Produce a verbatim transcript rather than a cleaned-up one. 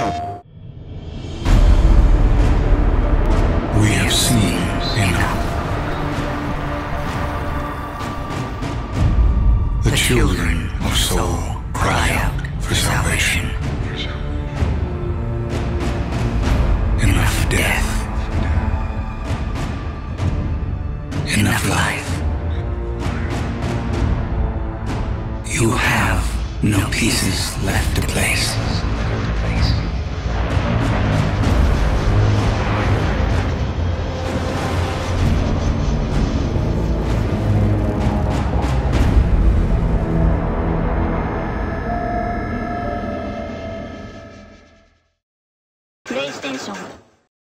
We have seen enough. The children of Seoul cry out for salvation. Enough death. Enough life. You have no pieces left to place.